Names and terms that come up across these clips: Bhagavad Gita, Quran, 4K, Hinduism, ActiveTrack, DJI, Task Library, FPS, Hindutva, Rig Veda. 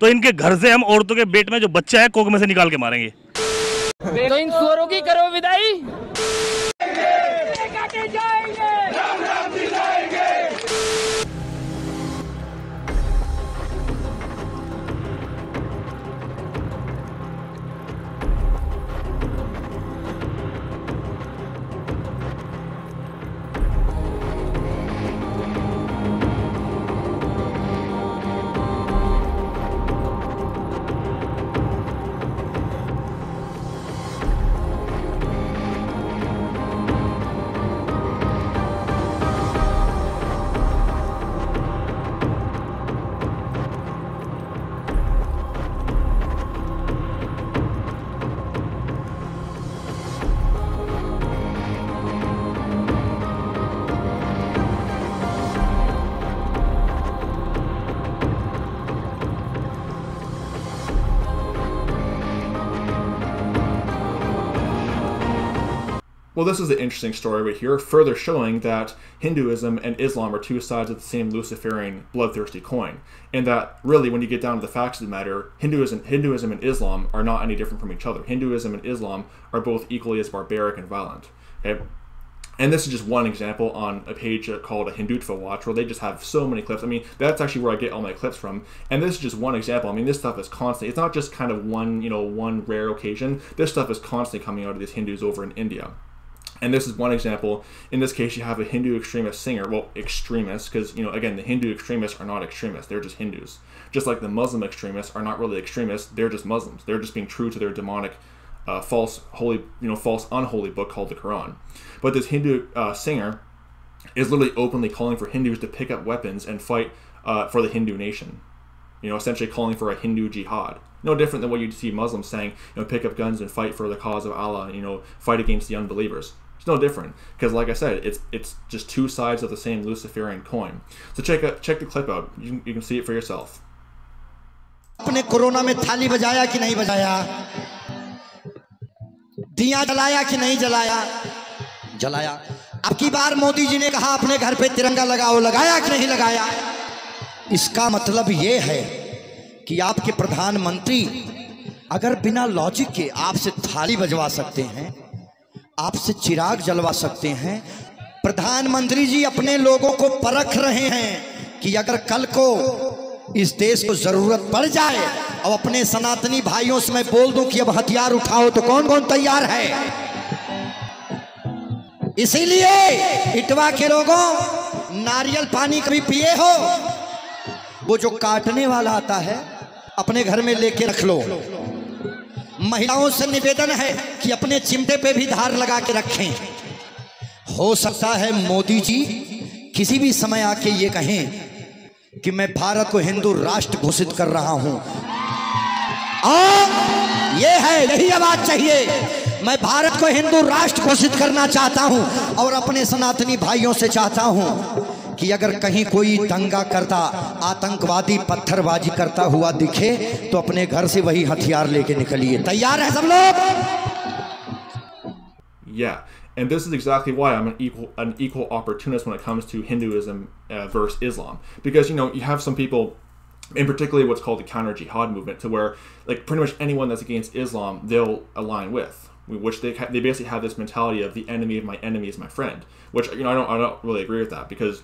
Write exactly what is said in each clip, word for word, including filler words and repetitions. तो इनके घर से हम औरतों के पेट में जो बच्चा है कोख में से निकाल के मारेंगे। तो इन सुअरों की करो विदाई। Well, this is an interesting story right here, further showing that Hinduism and Islam are two sides of the same Luciferian, bloodthirsty coin, and that really, when you get down to the facts of the matter, Hinduism, Hinduism and Islam are not any different from each other. Hinduism and Islam are both equally as barbaric and violent. Okay? And this is just one example on a page called a Hindutva Watch, where they just have so many clips. I mean, that's actually where I get all my clips from. And this is just one example. I mean, this stuff is constant. It's not just kind of one, you know, one rare occasion. This stuff is constantly coming out of these Hindus over in India. And this is one example. In this case, you have a Hindu extremist singer. Well, extremists, because, you know, again, the Hindu extremists are not extremists. They're just Hindus. Just like the Muslim extremists are not really extremists. They're just Muslims. They're just being true to their demonic, uh, false, holy, you know, false, unholy book called the Quran. But this Hindu uh, singer is literally openly calling for Hindus to pick up weapons and fight uh, for the Hindu nation. You know, essentially calling for a Hindu jihad. No different than what you see Muslims saying, you know, pick up guns and fight for the cause of Allah, you know, fight against the unbelievers. It's no different, because like I said, it's it's just two sides of the same Luciferian coin. So check out, check the clip out. You can, you can see it for yourself. आपने corona में थाली बजाया कि नहीं बजाया? दिया जलाया कि नहीं जलाया? जलाया। अब की बार मोदी जी ने कहा अपने घर पे तिरंगा लगाओ, लगाया कि नहीं लगाया? इसका मतलब ये है कि आपके प्रधानमंत्री अगर बिना लॉजिक के आपसे थाली बजवा सकते हैं, आपसे चिराग जलवा सकते हैं, प्रधानमंत्री जी अपने लोगों को परख रहे हैं कि अगर कल को इस देश को जरूरत पड़ जाए और अपने सनातनी भाइयों से मैं बोल दूं कि अब हथियार उठाओ तो कौन कौन तैयार है। इसीलिए इटवा के लोगों, नारियल पानी कभी पिए हो? वो जो काटने वाला आता है अपने घर में लेके रख लो। महिलाओं से निवेदन है कि अपने चिमटे पे भी धार लगा के रखें। हो सकता है मोदी जी किसी भी समय आके ये कहें कि मैं भारत को हिंदू राष्ट्र घोषित कर रहा हूं, और ये है, यही आवाज चाहिए। मैं भारत को हिंदू राष्ट्र घोषित करना चाहता हूं और अपने सनातनी भाइयों से चाहता हूं कि अगर कहीं कोई दंगा करता, आतंकवादी पत्थरबाजी करता हुआ दिखे तो अपने घर से वही हथियार लेके निकलिए। तैयार है सब लोग? Yeah, and this is exactly why I'm an equal an equal opportunist when it comes to Hinduism uh, versus Islam, because you know you have some people, in particularly what's called the counter jihad movement, to where like pretty much anyone that's against Islam they'll align with. Which they they basically have this mentality of the enemy of my enemy is my friend, which you know I don't I don't really agree with that, because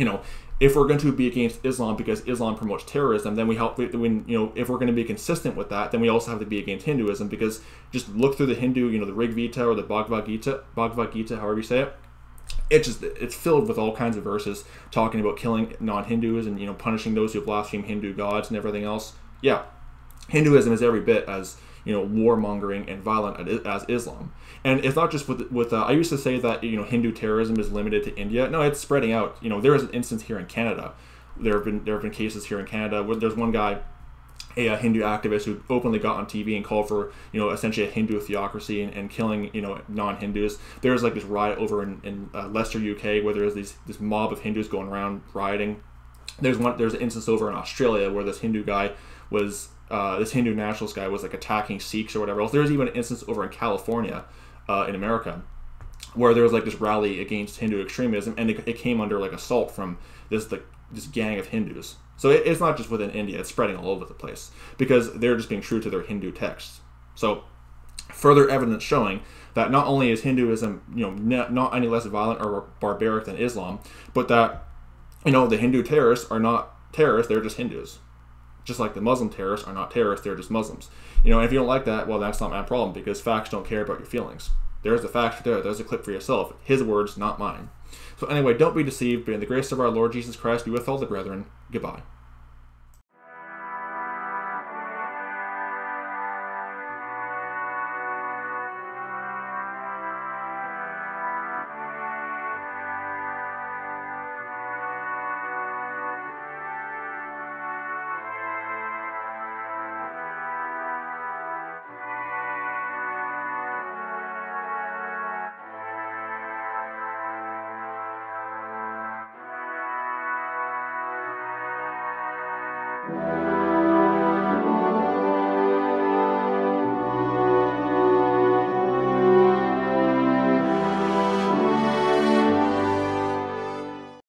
you know, if we're going to be against Islam because Islam promotes terrorism, then we help, when, you know, if we're going to be consistent with that, then we also have to be against Hinduism, because just look through the Hindu, you know, the Rig Veda or the Bhagavad Gita, Bhagavad Gita, however you say it, it's just, it's filled with all kinds of verses talking about killing non-Hindus and, you know, punishing those who blaspheme Hindu gods and everything else. Yeah, Hinduism is every bit as, you know, warmongering and violent as Islam. And it's not just with, with uh, I used to say that, you know, Hindu terrorism is limited to India. No, it's spreading out. You know, there is an instance here in Canada. There have been, there have been cases here in Canada where there's one guy, a, a Hindu activist who openly got on T V and called for, you know, essentially a Hindu theocracy and, and killing, you know, non-Hindus. There's like this riot over in, in uh, Leicester, U K, where there's these, this mob of Hindus going around rioting. There's one, there's an instance over in Australia where this Hindu guy was, Uh, this Hindu nationalist guy was like attacking Sikhs or whatever else. There was even an instance over in California, uh, in America, where there was like this rally against Hindu extremism, and it, it came under like assault from this the this gang of Hindus. So it, it's not just within India, it's spreading all over the place because they're just being true to their Hindu texts. So further evidence showing that not only is Hinduism, you know, not any less violent or barbaric than Islam, but that, you know, the Hindu terrorists are not terrorists, they're just Hindus. Just like the Muslim terrorists are not terrorists, they're just Muslims. You know, and if you don't like that, well, that's not my problem because facts don't care about your feelings. There's the facts there, there's a clip for yourself. His words, not mine. So anyway, don't be deceived, but in the grace of our Lord Jesus Christ, be with all the brethren. Goodbye.